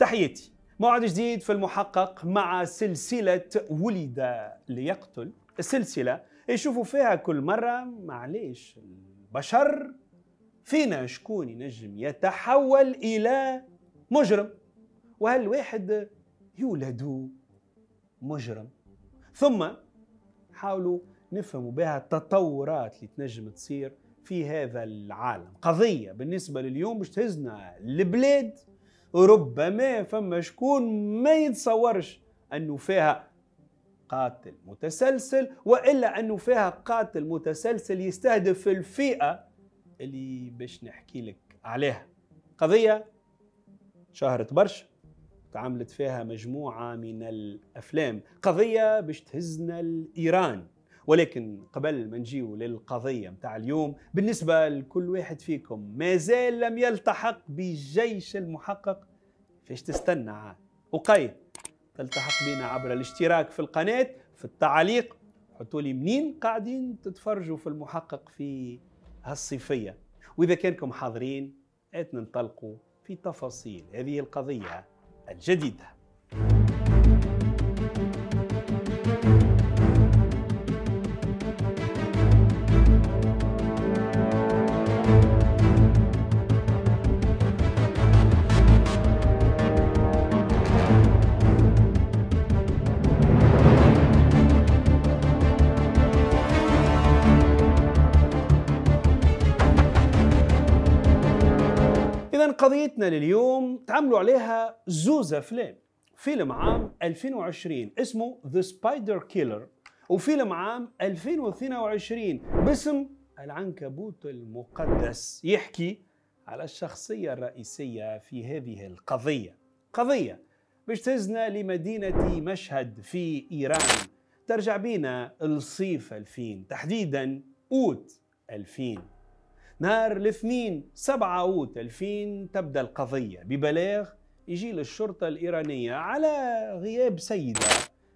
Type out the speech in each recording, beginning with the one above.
تحياتي، موعد جديد في المحقق مع سلسلة ولد ليقتل. السلسلة يشوفوا فيها كل مرة معليش البشر فينا شكون ينجم يتحول إلى مجرم، وهل واحد يولد مجرم؟ ثم حاولوا نفهموا بها التطورات اللي تنجم تصير في هذا العالم. قضية بالنسبة لليوم باش تهزنا البلاد، ربما فما شكون ما يتصورش أنه فيها قاتل متسلسل، وإلا أنه فيها قاتل متسلسل يستهدف الفئة اللي باش نحكي لك عليها. قضية شهرت برشا، تعملت فيها مجموعة من الأفلام، قضية باش تهزنا لإيران. ولكن قبل ما نجيو للقضية متاع اليوم، بالنسبة لكل واحد فيكم ما زال لم يلتحق بجيش المحقق، فاش تستنى عاد؟ وقيل تلتحق بينا عبر الاشتراك في القناة، في التعليق حطوا لي منين قاعدين تتفرجوا في المحقق في هالصيفية، وإذا كانكم حاضرين اتنا ننطلقوا في تفاصيل هذه القضية الجديدة. قضيتنا لليوم تعملوا عليها زوز أفلام، فيلم عام 2020 اسمه The Spider Killer، وفيلم عام 2022 باسم العنكبوت المقدس، يحكي على الشخصية الرئيسية في هذه القضية. قضية باش تهزنا لمدينة مشهد في إيران، ترجع بينا الصيف 2000، تحديدا أوت 2000. نهار الاثنين 7 أوت 2000 تبدأ القضية ببلاغ يجي للشرطة الإيرانية على غياب سيدة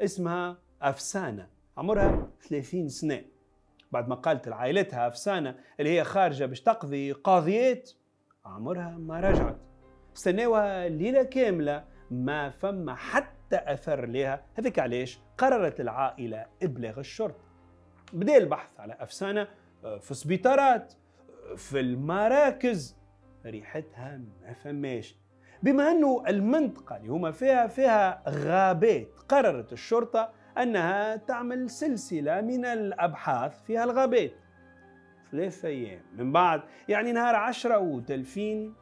اسمها أفسانة، عمرها 30 سنة. بعد ما قالت لعائلتها أفسانة اللي هي خارجة باش تقضي قاضيات، عمرها ما رجعت. استناوها ليلة كاملة ما فما حتى أثر لها، هذيك علاش قررت العائلة إبلاغ الشرطة. بدأ البحث على أفسانة في السبيطارات، في المراكز، ريحتها ما فماش. بما أنه المنطقة اللي هما فيها غابات، قررت الشرطة أنها تعمل سلسلة من الأبحاث في هالغابات. 3 أيام من بعد يعني نهار 10 أوت 2000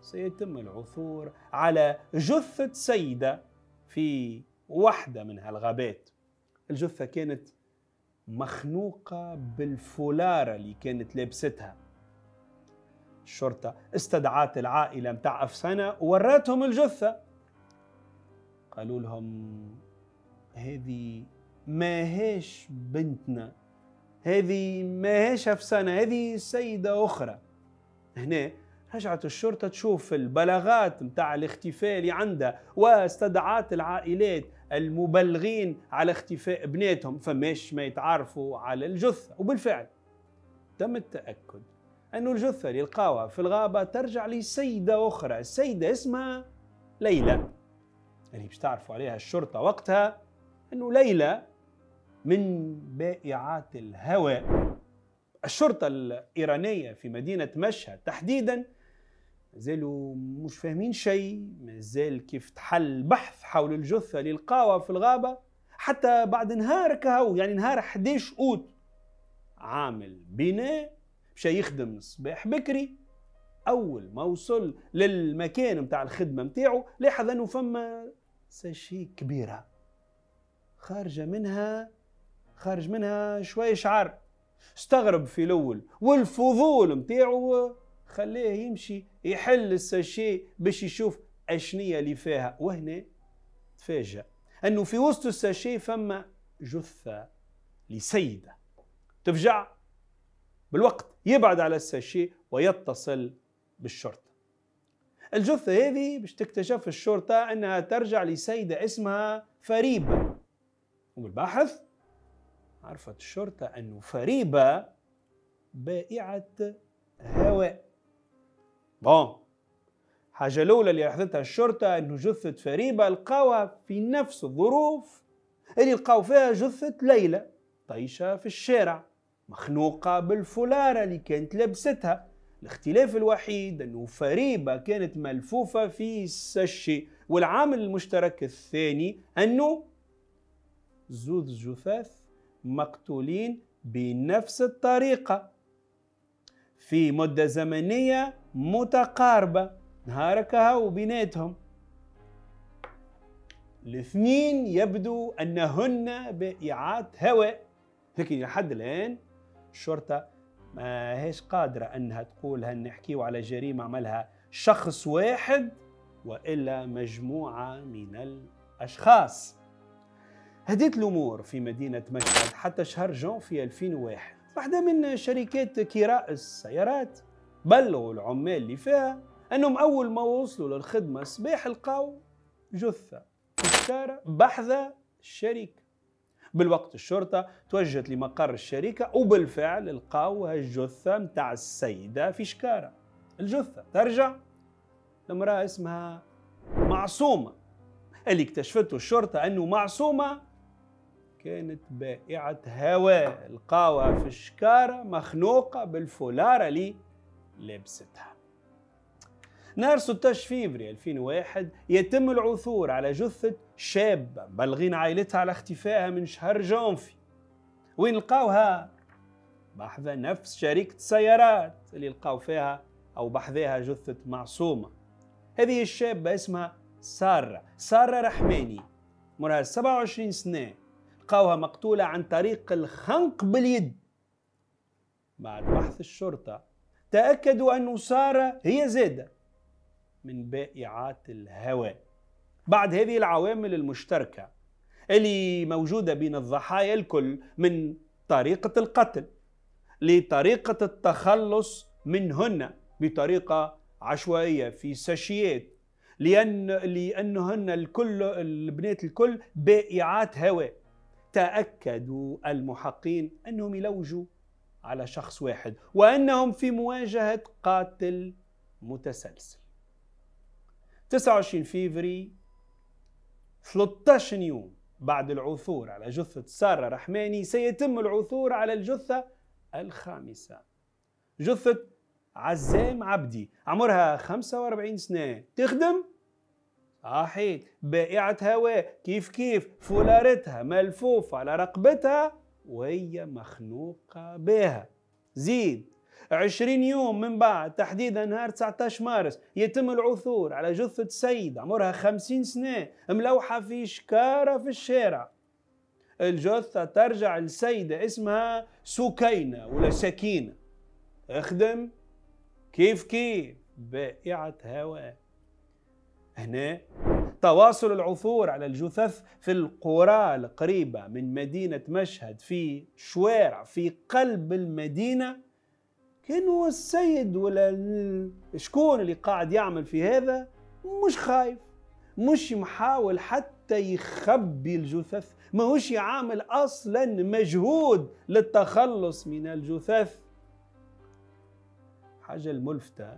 سيتم العثور على جثة سيدة في واحدة من هالغابات. الجثة كانت مخنوقة بالفولارة اللي كانت لابستها. الشرطة استدعت العائلة متاع أفسانة ووراتهم الجثة، قالوا لهم هذه ماهيش بنتنا، هذه ماهيش أفسانة، هذه سيدة أخرى. هنا رجعت الشرطة تشوف البلاغات متاع الاختفاء اللي عندها، واستدعت العائلات المبلغين على اختفاء ابناتهم، فماش ما يتعرفوا على الجثة. وبالفعل تم التأكد أنه الجثة اللي لقاوها في الغابة ترجع لسيدة أخرى، السيدة اسمها ليلى. اللي باش تعرفوا عليها الشرطة وقتها أنه ليلى من بائعات الهواء. الشرطة الإيرانية في مدينة مشهد تحديدا مازالوا مش فاهمين شيء، مازال كيف تحل بحث حول الجثة اللي لقاوها في الغابة حتى بعد نهار كهو، يعني نهار 11 أوت عامل بناء مشى يخدم صباح بكري. أول ما وصل للمكان متاع الخدمة متاعه لاحظ أنه فما ساشي كبيرة خارج منها شوية شعر. استغرب في الأول، والفضول متاعه خلاه يمشي يحل الساشي باش يشوف أشنية اللي فيها. وهنا تفاجأ أنه في وسط الساشي فما جثة لسيدة. تفجع بالوقت، يبعد على الساشي ويتصل بالشرطة. الجثة هذه باش تكتشف الشرطة أنها ترجع لسيدة اسمها فريبة، وبالبحث عرفت الشرطة أنه فريبة بائعة هواء. بون حاجة الأولى اللي لاحظتها الشرطة أنه جثة فريبة لقاوها في نفس الظروف اللي لقاو فيها جثة ليلى، طايشة في الشارع مخنوقة بالفولارة اللي كانت لبستها. الاختلاف الوحيد أنه فريبة كانت ملفوفة في السشي، والعامل المشترك الثاني أنه زوز جثث مقتولين بنفس الطريقة في مدة زمنية متقاربة نهاركها وبيناتهم. الاثنين يبدو أنهن بائعات هواء، لكن لحد الآن الشرطة ماهيش قادرة أنها تقول هل نحكيو على جريمة عملها شخص واحد وإلا مجموعة من الأشخاص. هديت الأمور في مدينة مشهد حتى شهر جون في 2001. واحدة من شركات كراء السيارات بلغوا العمال اللي فيها أنهم أول ما وصلوا للخدمة الصباح لقاو جثة في الشارع بحذا الشركة. بالوقت الشرطة توجهت لمقر الشركة وبالفعل لقاو هالجثة متاع السيدة في شكارة. الجثة ترجع لامرأة اسمها معصومة اللي اكتشفته الشرطة أنه معصومة كانت بائعة هواء، لقاوها في شكارة مخنوقة بالفولارة اللي لبستها. نهار 16 فبراير 2001 يتم العثور على جثة شابة بلغين عائلتها على اختفائها من شهر جانفي، وين لقاوها بحذا نفس شركة سيارات اللي لقاو فيها أو بحذاها جثة معصومة. هذه الشابة اسمها سارة رحماني، عمرها 27 سنة، لقاوها مقتولة عن طريق الخنق باليد. بعد بحث الشرطة تأكدوا أن سارة هي زادة من بائعات الهواء. بعد هذه العوامل المشتركة اللي موجودة بين الضحايا الكل من طريقة القتل لطريقة التخلص منهن بطريقة عشوائية في ساشيات، لأنهن الكل البنات الكل بائعات هواء، تأكدوا المحقين أنهم يلوجوا على شخص واحد وأنهم في مواجهة قاتل متسلسل. 29 فبراير 13 يوم بعد العثور على جثة سارة رحماني سيتم العثور على الجثة الخامسة، جثة عزام عبدي، عمرها 45 سنة، تخدم صحيت بائعة هواء كيف فولارتها ملفوفة على رقبتها وهي مخنوقة بها. زيد 20 يوم من بعد تحديدا نهار 19 مارس يتم العثور على جثة سيدة عمرها 50 سنة ملوحة في شكارة في الشارع. الجثة ترجع لسيدة اسمها سكينة ولا سكينة، اخدم كيف بائعة هواء. هنا تواصل العثور على الجثث في القرى القريبة من مدينة مشهد في شوارع في قلب المدينة. كانوا السيد ولا شكون اللي قاعد يعمل في هذا مش خايف، مش محاول حتى يخبي الجثث، ماهوش يعمل أصلا مجهود للتخلص من الجثث. حاجة الملفتة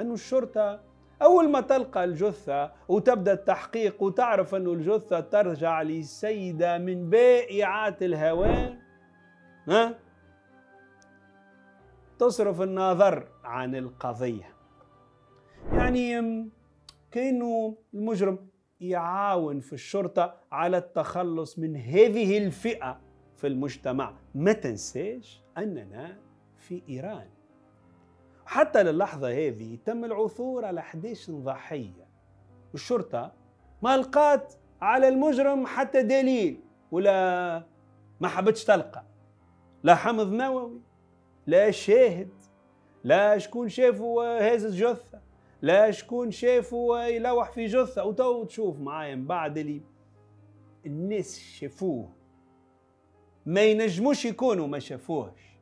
أنه الشرطة أول ما تلقى الجثة وتبدأ التحقيق وتعرف أنه الجثة ترجع لسيدة من بائعات الهواء، تصرف النظر عن القضية. يعني كأنه المجرم يعاون في الشرطة على التخلص من هذه الفئة في المجتمع. ما تنساش أننا في إيران. حتى للحظة هذه تم العثور على 11 ضحية والشرطة ما لقات على المجرم حتى دليل، ولا ما حبتش تلقى لا حمض نووي لا شاهد لا شكون شافوا هازت جثة لا شكون شافوا يلوح في جثة. وتو تشوف معايا من بعد اللي الناس شافوه ما ينجموش يكونوا ما شافوهش.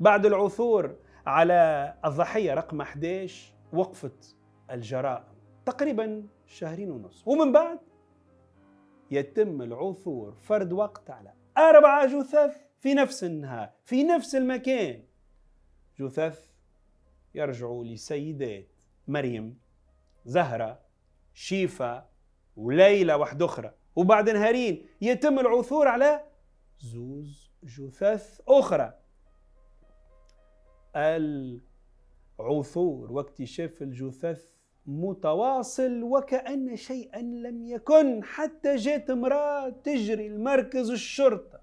بعد العثور على الضحية رقم 11 وقفت الجرائم تقريبا شهرين ونصف، ومن بعد يتم العثور فرد وقت على 4 جثث في نفس النهار في نفس المكان. جثث يرجعوا لسيدات مريم زهرة، شيفا، وليلى واحدة أخرى، وبعد نهارين يتم العثور على زوز جثث أخرى. العثور واكتشاف الجثث متواصل وكأن شيئا لم يكن، حتى جات امرأة تجري لمركز الشرطة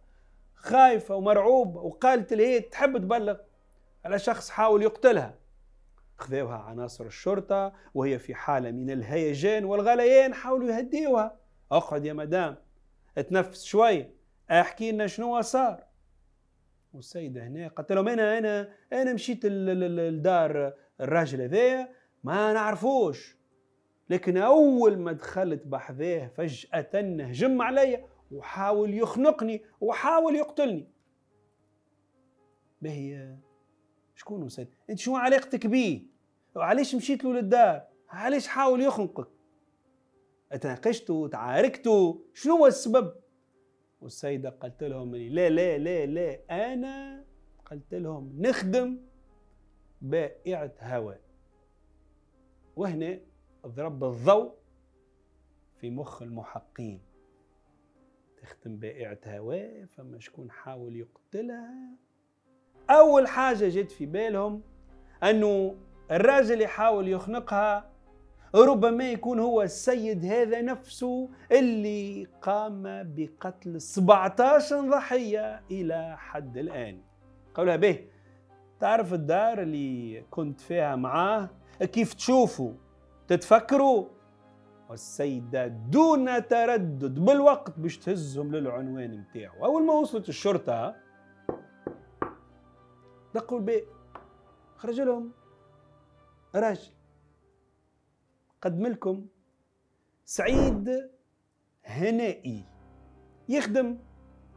خايفة ومرعوبة وقالت لها تحب تبلغ على شخص حاول يقتلها. خذوها عناصر الشرطة وهي في حالة من الهيجان والغليان، حاولوا يهديوها، اقعد يا مدام، اتنفس شوي، احكي لنا شنو صار. والسيدة هنا قالت لهم انا مشيت لدار الراجل هذايا ما نعرفوش، لكن اول ما دخلت بحذاه فجأة هجم عليا وحاول يخنقني وحاول يقتلني. باهي شكون سيد؟ انت شنو علاقتك بيه؟ وعلاش مشيت له للدار؟ علاش حاول يخنقك؟ اتناقشتوا، تعاركتوا، شنو هو السبب؟ والسيدة قالت لهم لا لا لا لا، انا قالت لهم نخدم بائعة هواء. وهنا ضرب الضوء في مخ المحقين. تخدم بائعة هواء، فما شكون حاول يقتلها؟ أول حاجة جت في بالهم أنه الراجل يحاول يخنقها ربما يكون هو السيد هذا نفسه اللي قام بقتل 17 ضحية إلى حد الآن. قولها به، تعرف الدار اللي كنت فيها معاه كيف تشوفوا تتفكروا؟ والسيدة دون تردد بالوقت باش تهزهم للعنوان نتاعو. أول ما وصلت الشرطة دقوا الباب، خرج لهم راجل. قدم لكم سعيد هنائي، يخدم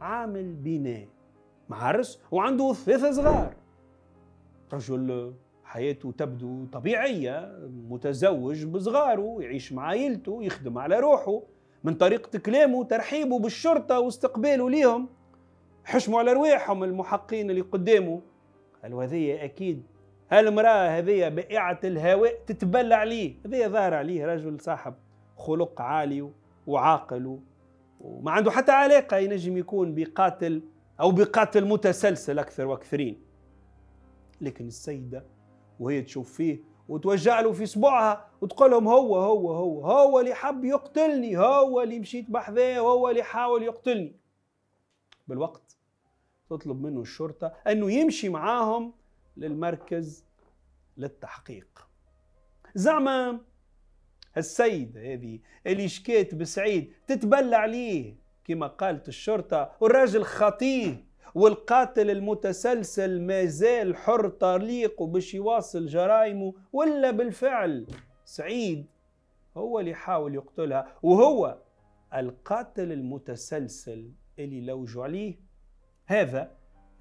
عامل بناء، معرس وعنده 3 صغار، رجل حياته تبدو طبيعية، متزوج بصغاره، يعيش مع عائلته، يخدم على روحه. من طريقة كلامه ترحيبه بالشرطة واستقباله ليهم، حشموا على رواحهم المحقين اللي قدامه. قالوا هذه أكيد هالمرأة هذه بائعة الهواء تتبلى عليه، هذه ظاهر عليه رجل صاحب خلق عالي وعاقل وما عنده حتى علاقة ينجم يكون بقاتل أو بقاتل متسلسل أكثر وأكثرين. لكن السيدة وهي تشوف فيه وتوجع له في صبعها وتقول لهم هو هو هو هو اللي حب يقتلني، هو اللي مشيت بحذاه، هو اللي حاول يقتلني. بالوقت تطلب منه الشرطة أنه يمشي معاهم للمركز للتحقيق. زعما السيدة هذه اللي شكيت بسعيد تتبلى عليه كما قالت الشرطة، والراجل خطيه والقاتل المتسلسل مازال حر طريقه باش يواصل جرائمه، ولا بالفعل سعيد هو اللي حاول يقتلها وهو القاتل المتسلسل اللي لوجوا عليه؟ هذا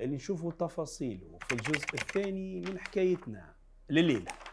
اللي نشوفوا تفاصيله في الجزء الثاني من حكايتنا لليلة.